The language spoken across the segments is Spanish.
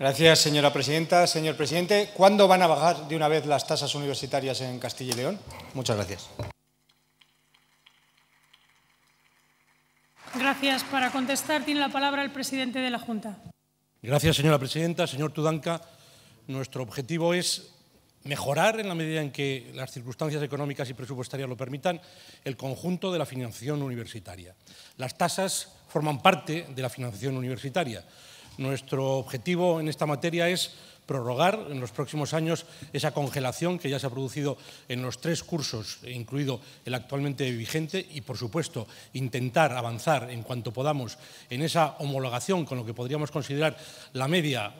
Gracias, señora presidenta. Señor presidente, ¿cuándo van a bajar de una vez las tasas universitarias en Castilla y León? Muchas gracias. Gracias. Para contestar tiene la palabra el presidente de la Junta. Gracias, señora presidenta. Señor Tudanca, nuestro objetivo es mejorar, en la medida en que las circunstancias económicas y presupuestarias lo permitan, el conjunto de la financiación universitaria. Las tasas forman parte de la financiación universitaria. Nuestro objetivo en esta materia es prorrogar en los próximos años esa congelación que ya se ha producido en los 3 cursos, incluido el actualmente vigente, y, por supuesto, intentar avanzar en cuanto podamos en esa homologación con lo que podríamos considerar la media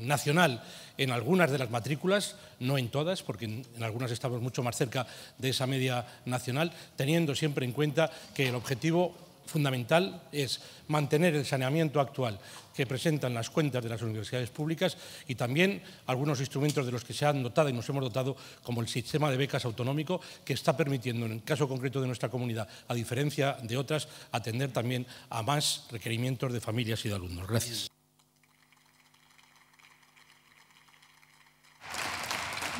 nacional en algunas de las matrículas, no en todas, porque en algunas estamos mucho más cerca de esa media nacional, teniendo siempre en cuenta que el objetivo fundamental es mantener el saneamiento actual que presentan las cuentas de las universidades públicas y también algunos instrumentos de los que se han dotado y nos hemos dotado, como el sistema de becas autonómico, que está permitiendo, en el caso concreto de nuestra comunidad, a diferencia de otras, atender también a más requerimientos de familias y de alumnos. Gracias.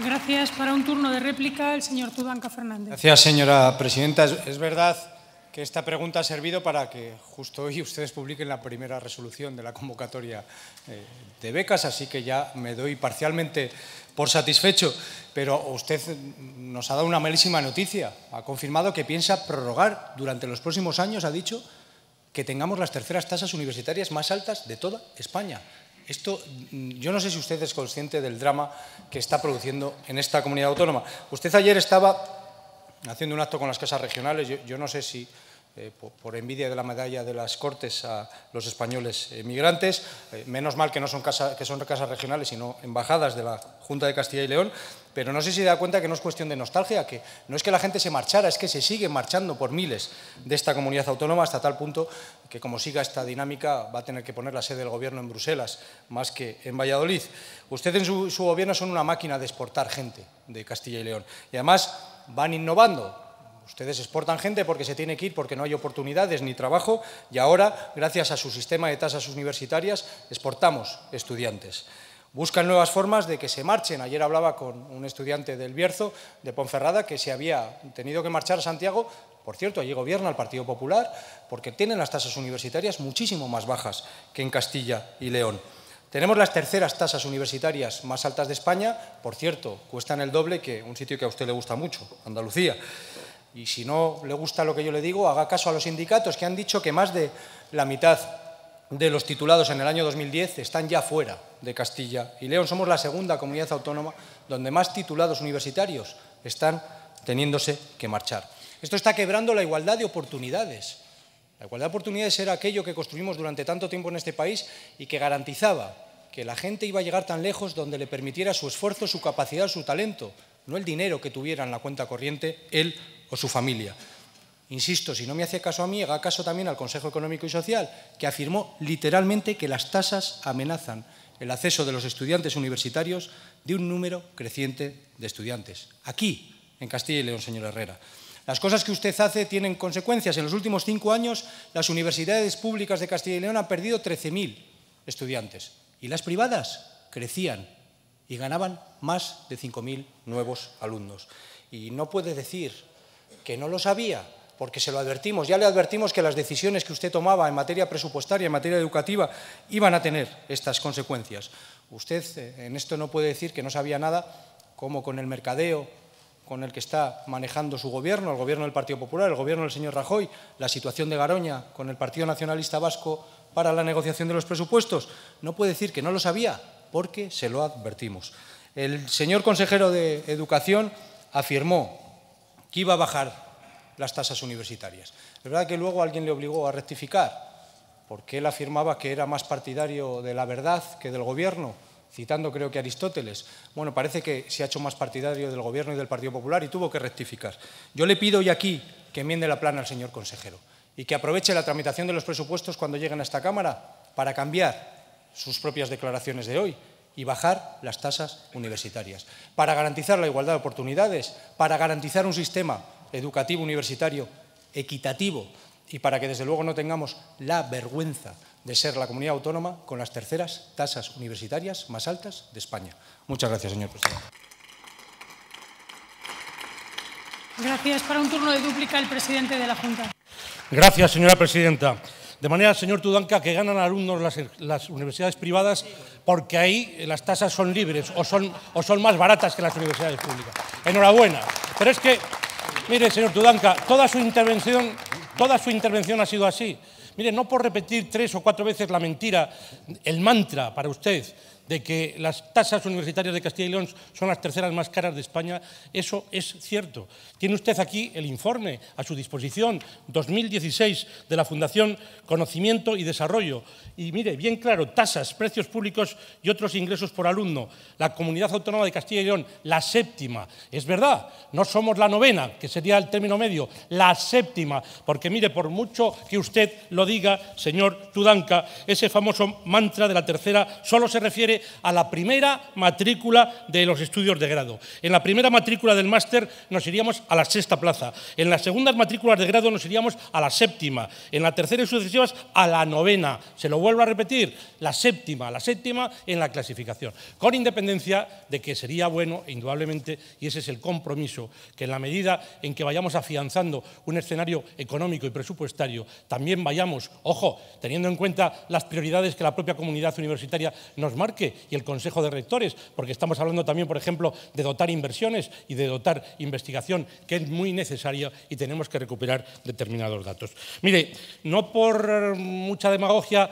Gracias. Para un turno de réplica, el señor Tudanca Fernández. Gracias, señora presidenta. Es verdad que esta pregunta ha servido para que justo hoy ustedes publiquen la primera resolución de la convocatoria de becas, así que ya me doy parcialmente por satisfecho. Pero usted nos ha dado una malísima noticia. Ha confirmado que piensa prorrogar durante los próximos años, ha dicho, que tengamos las terceras tasas universitarias más altas de toda España. Esto, yo no sé si usted es consciente del drama que está produciendo en esta comunidad autónoma. Usted ayer estaba haciendo un acto con las casas regionales. Yo no sé si por envidia de la medalla de las Cortes a los españoles migrantes, menos mal que no son casas regionales sino embajadas de la Junta de Castilla y León, pero no sé si da cuenta que no es cuestión de nostalgia, que no es que la gente se marchara, es que se sigue marchando por miles de esta comunidad autónoma, hasta tal punto que, como siga esta dinámica, va a tener que poner la sede del gobierno en Bruselas más que en Valladolid. Ustedes en su gobierno son una máquina de exportar gente de Castilla y León, y además van innovando. Ustedes exportan gente porque se tiene que ir, porque no hay oportunidades ni trabajo, y ahora, gracias a su sistema de tasas universitarias, exportamos estudiantes. Buscan nuevas formas de que se marchen. Ayer hablaba con un estudiante del Bierzo, de Ponferrada, que se había tenido que marchar a Santiago. Por cierto, allí gobierna el Partido Popular, porque tienen las tasas universitarias muchísimo más bajas que en Castilla y León. Tenemos las terceras tasas universitarias más altas de España. Por cierto, cuestan el doble que un sitio que a usted le gusta mucho, Andalucía. Y si no le gusta lo que yo le digo, haga caso a los sindicatos, que han dicho que más de la mitad de los titulados en el año 2010 están ya fuera de Castilla y León. Somos la segunda comunidad autónoma donde más titulados universitarios están teniéndose que marchar. Esto está quebrando la igualdad de oportunidades. La igualdad de oportunidades era aquello que construimos durante tanto tiempo en este país y que garantizaba que la gente iba a llegar tan lejos donde le permitiera su esfuerzo, su capacidad, su talento, no el dinero que tuviera en la cuenta corriente él o su familia. Insisto, si no me hace caso a mí, haga caso también al Consejo Económico y Social, que afirmó literalmente que las tasas amenazan el acceso de los estudiantes universitarios de un número creciente de estudiantes. Aquí, en Castilla y León, señor Herrera. Las cosas que usted hace tienen consecuencias. En los últimos 5 años, las universidades públicas de Castilla y León han perdido 13.000 estudiantes y las privadas crecían y ganaban más de 5.000 nuevos alumnos. Y no puede decir que no lo sabía, porque se lo advertimos. Ya le advertimos que las decisiones que usted tomaba en materia presupuestaria, en materia educativa, iban a tener estas consecuencias. Usted en esto no puede decir que no sabía nada, como con el mercadeo con el que está manejando su gobierno, el gobierno del Partido Popular, el gobierno del señor Rajoy, la situación de Garoña con el Partido Nacionalista Vasco para la negociación de los presupuestos. No puede decir que no lo sabía, porque se lo advertimos. El señor consejero de Educación afirmó que iba a bajar las tasas universitarias. Es verdad que luego alguien le obligó a rectificar, porque él afirmaba que era más partidario de la verdad que del gobierno, citando creo que Aristóteles. Bueno, parece que se ha hecho más partidario del gobierno y del Partido Popular y tuvo que rectificar. Yo le pido hoy aquí que enmiende la plana al señor consejero y que aproveche la tramitación de los presupuestos cuando lleguen a esta Cámara para cambiar sus propias declaraciones de hoy y bajar las tasas universitarias, para garantizar la igualdad de oportunidades, para garantizar un sistema educativo universitario equitativo y para que desde luego no tengamos la vergüenza de ser la comunidad autónoma con las terceras tasas universitarias más altas de España. Muchas gracias, señor presidente. Gracias. Para un turno de dúplica, el presidente de la Junta. Gracias, señora presidenta. De manera, señor Tudanca, que ganan alumnos las universidades privadas porque ahí las tasas son libres o son más baratas que las universidades públicas. Enhorabuena. Pero es que, mire, señor Tudanca, toda su intervención ha sido así. Mire, no por repetir 3 o 4 veces la mentira, el mantra para usted de que las tasas universitarias de Castilla y León son las terceras más caras de España, eso es cierto. Tiene usted aquí el informe a su disposición, 2016, de la Fundación Conocimiento y Desarrollo. Y mire, bien claro, tasas, precios públicos y otros ingresos por alumno. La comunidad autónoma de Castilla y León, la séptima. Es verdad, no somos la novena, que sería el término medio, la séptima. Porque mire, por mucho que usted lo diga, señor Tudanca, ese famoso mantra de la tercera solo se refiere a la primera matrícula de los estudios de grado. En la primera matrícula del máster nos iríamos a la 6ª plaza. En las segundas matrículas de grado nos iríamos a la 7ª. En la tercera y sucesivas a la 9ª. Se lo vuelvo a repetir, la séptima en la clasificación. Con independencia de que sería bueno, indudablemente, y ese es el compromiso, que en la medida en que vayamos afianzando un escenario económico y presupuestario, también vayamos, ojo, teniendo en cuenta las prioridades que la propia comunidad universitaria nos marque, y el Consejo de Rectores, porque estamos hablando también, por ejemplo, de dotar inversiones y de dotar investigación, que es muy necesaria y tenemos que recuperar determinados datos. Mire, no por mucha demagogia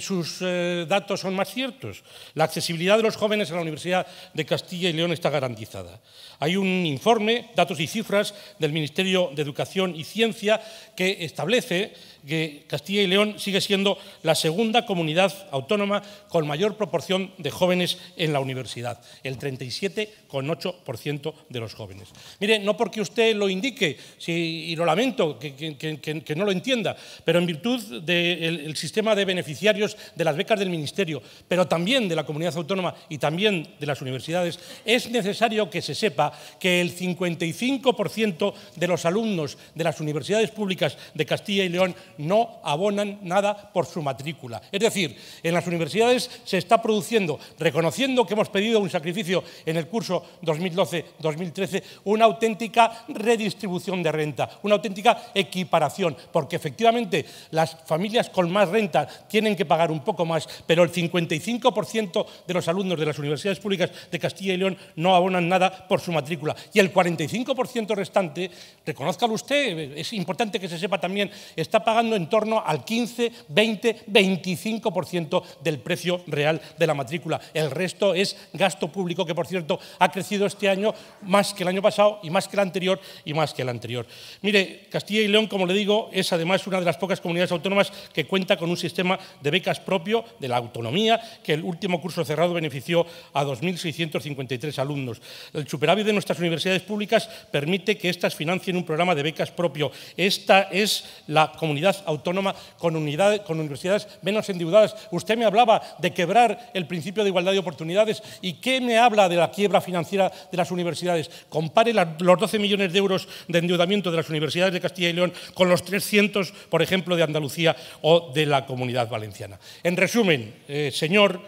sus datos son más ciertos. La accesibilidad de los jóvenes a la Universidad de Castilla y León está garantizada. Hay un informe, datos y cifras, del Ministerio de Educación y Ciencia que establece que Castilla y León sigue siendo la segunda comunidad autónoma con mayor proporción de jóvenes en la universidad, el 37,8% de los jóvenes. Mire, no porque usted lo indique, y lo lamento que no lo entienda, pero en virtud del sistema de beneficiarios de las becas del Ministerio, pero también de la comunidad autónoma y también de las universidades, es necesario que se sepa que el 55% de los alumnos de las universidades públicas de Castilla y León no abonan nada por su matrícula. Es decir, en las universidades se está produciendo, reconociendo que hemos pedido un sacrificio en el curso 2012-2013, una auténtica redistribución de renta, una auténtica equiparación, porque efectivamente las familias con más renta tienen que pagar un poco más, pero el 55% de los alumnos de las universidades públicas de Castilla y León no abonan nada por su matrícula. Y el 45% restante, reconózcalo usted, es importante que se sepa también, está pagando en torno al 15, 20, 25% del precio real de la matrícula. El resto es gasto público que, por cierto, ha crecido este año más que el año pasado y más que el anterior y más que el anterior. Mire, Castilla y León, como le digo, es además una de las pocas comunidades autónomas que cuenta con un sistema de becas propio de la autonomía que el último curso cerrado benefició a 2.653 alumnos. El superávit de nuestras universidades públicas permite que éstas financien un programa de becas propio. Esta es la comunidad autónoma con universidades menos endeudadas. Usted me hablaba de quebrar el principio de igualdad de oportunidades. ¿Y qué me habla de la quiebra financiera de las universidades? Compare los 12 millones de euros de endeudamiento de las universidades de Castilla y León con los 300, por ejemplo, de Andalucía o de la Comunidad Valenciana. En resumen, señor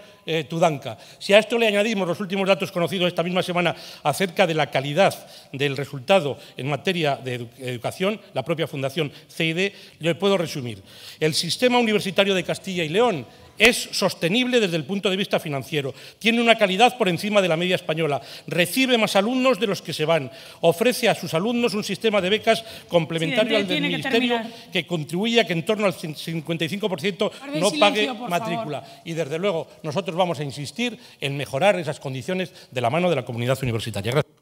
Tudanca, si a esto le añadimos los últimos datos conocidos esta misma semana acerca de la calidad del resultado en materia de educación, la propia Fundación CID, le puedo resumir. El sistema universitario de Castilla y León es sostenible desde el punto de vista financiero, tiene una calidad por encima de la media española, recibe más alumnos de los que se van, ofrece a sus alumnos un sistema de becas complementario al del Ministerio que contribuye a que en torno al 55% no pague matrícula. Y desde luego nosotros vamos a insistir en mejorar esas condiciones de la mano de la comunidad universitaria. Gracias.